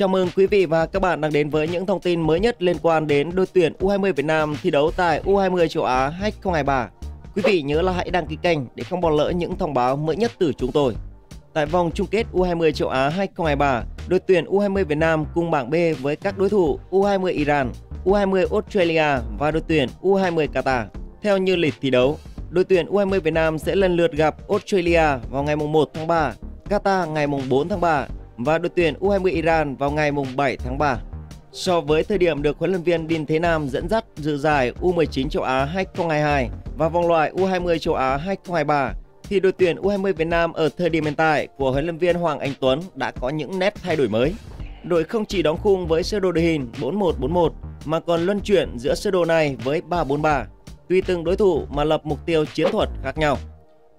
Chào mừng quý vị và các bạn đang đến với những thông tin mới nhất liên quan đến đội tuyển U20 Việt Nam thi đấu tại U20 Châu Á 2023. Quý vị nhớ là hãy đăng ký kênh để không bỏ lỡ những thông báo mới nhất từ chúng tôi. Tại vòng chung kết U20 Châu Á 2023, đội tuyển U20 Việt Nam cùng bảng B với các đối thủ U20 Iran, U20 Australia và đội tuyển U20 Qatar. Theo như lịch thi đấu, đội tuyển U20 Việt Nam sẽ lần lượt gặp Australia vào ngày 1 tháng 3, Qatar ngày 4 tháng 3 và đội tuyển U20 Iran vào ngày 7 tháng 3. So với thời điểm được huấn luyện viên Đinh Thế Nam dẫn dắt dự giải U19 Châu Á 2022 và vòng loại U20 Châu Á 2023, thì đội tuyển U20 Việt Nam ở thời điểm hiện tại của huấn luyện viên Hoàng Anh Tuấn đã có những nét thay đổi mới. Đội không chỉ đóng khung với sơ đồ đội hình 4-1-4-1 mà còn luân chuyển giữa sơ đồ này với 3-4-3, tùy từng đối thủ mà lập mục tiêu chiến thuật khác nhau.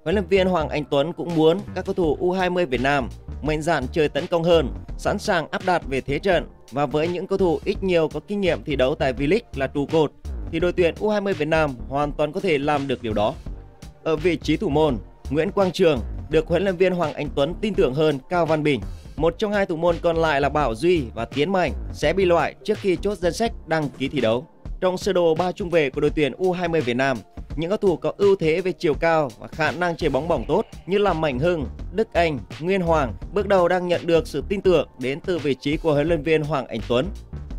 Huấn luyện viên Hoàng Anh Tuấn cũng muốn các cầu thủ U20 Việt Nam mạnh dạn chơi tấn công hơn, sẵn sàng áp đặt về thế trận, và với những cầu thủ ít nhiều có kinh nghiệm thi đấu tại V-League là trụ cột thì đội tuyển U20 Việt Nam hoàn toàn có thể làm được điều đó. Ở vị trí thủ môn, Nguyễn Quang Trường được huấn luyện viên Hoàng Anh Tuấn tin tưởng hơn Cao Văn Bình. Một trong hai thủ môn còn lại là Bảo Duy và Tiến Mạnh sẽ bị loại trước khi chốt danh sách đăng ký thi đấu. Trong sơ đồ 3 trung vệ của đội tuyển U20 Việt Nam, những cầu thủ có ưu thế về chiều cao và khả năng chơi bóng bổng tốt như là Mạnh Hưng, Đức Anh, Nguyễn Hoàng bước đầu đang nhận được sự tin tưởng đến từ vị trí của huấn luyện viên Hoàng Anh Tuấn.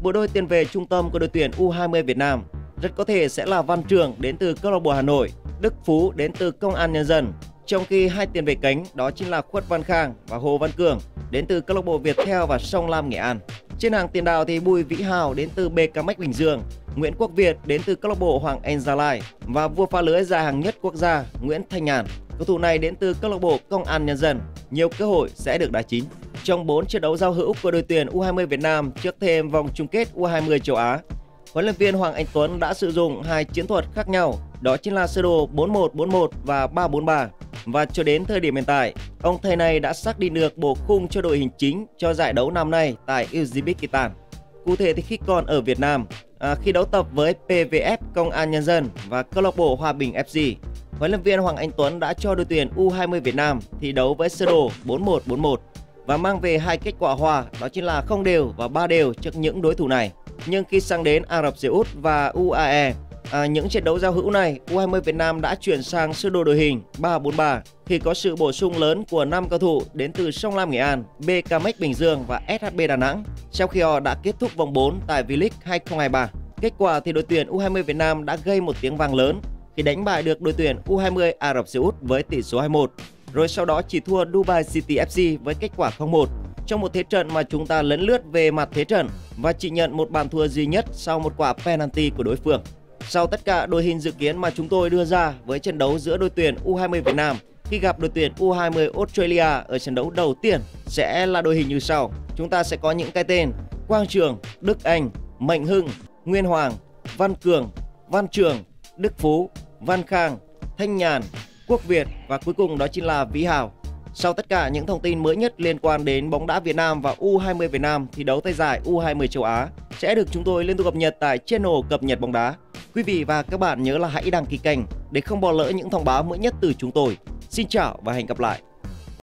Bộ đôi tiền vệ trung tâm của đội tuyển U20 Việt Nam rất có thể sẽ là Văn Trường đến từ câu lạc bộ Hà Nội, Đức Phú đến từ Công an Nhân dân, trong khi hai tiền vệ cánh đó chính là Khuất Văn Khang và Hồ Văn Cường đến từ câu lạc bộ Viettel và Sông Lam Nghệ An. Trên hàng tiền đạo thì Bùi Vĩ Hào đến từ BKMX Bình Dương, Nguyễn Quốc Việt đến từ câu lạc bộ Hoàng Anh Gia Lai và vua phá lưới dài hàng nhất quốc gia Nguyễn Thanh Nhàn. Cầu thủ này đến từ câu lạc bộ Công an Nhân dân, nhiều cơ hội sẽ được đá chính. Trong 4 trận đấu giao hữu của đội tuyển U20 Việt Nam trước thềm vòng chung kết U20 châu Á, huấn luyện viên Hoàng Anh Tuấn đã sử dụng hai chiến thuật khác nhau, đó chính là sơ đồ 4-1-4-1 và 3-4-3. Và cho đến thời điểm hiện tại, ông thầy này đã xác định được bộ khung cho đội hình chính cho giải đấu năm nay tại Uzbekistan. Cụ thể thì khi còn ở Việt Nam, khi đấu tập với PVF Công an Nhân dân và câu lạc bộ Hòa Bình FC, huấn luyện viên Hoàng Anh Tuấn đã cho đội tuyển U20 Việt Nam thi đấu với sơ đồ 4-1-4-1 và mang về hai kết quả hòa, đó chính là 0 đều và 3 đều trước những đối thủ này. Nhưng khi sang đến Ả Rập Xê Út và UAE, những trận đấu giao hữu này, U20 Việt Nam đã chuyển sang sơ đồ đội hình 3-4-3 khi có sự bổ sung lớn của 5 cầu thủ đến từ Sông Lam Nghệ An, BKMX Bình Dương và SHB Đà Nẵng sau khi họ đã kết thúc vòng 4 tại V-League 2023. Kết quả thì đội tuyển U20 Việt Nam đã gây một tiếng vang lớn khi đánh bại được đội tuyển U20 Ả Rập Xê Út với tỷ số 2-1, rồi sau đó chỉ thua Dubai City FC với kết quả 0-1 trong một thế trận mà chúng ta lấn lướt về mặt thế trận và chỉ nhận một bàn thua duy nhất sau một quả penalty của đối phương. Sau tất cả đội hình dự kiến mà chúng tôi đưa ra với trận đấu giữa đội tuyển U20 Việt Nam khi gặp đội tuyển U20 Australia ở trận đấu đầu tiên sẽ là đội hình như sau. Chúng ta sẽ có những cái tên Quang Trường, Đức Anh, Mạnh Hưng, Nguyễn Hoàng, Văn Cường, Văn Trường, Đức Phú, Văn Khang, Thanh Nhàn, Quốc Việt và cuối cùng đó chính là Vĩ Hào. Sau tất cả những thông tin mới nhất liên quan đến bóng đá Việt Nam và U20 Việt Nam thi đấu tại giải U20 châu Á sẽ được chúng tôi liên tục cập nhật tại channel Cập nhật bóng đá. Quý vị và các bạn nhớ là hãy đăng ký kênh để không bỏ lỡ những thông báo mới nhất từ chúng tôi. Xin chào và hẹn gặp lại!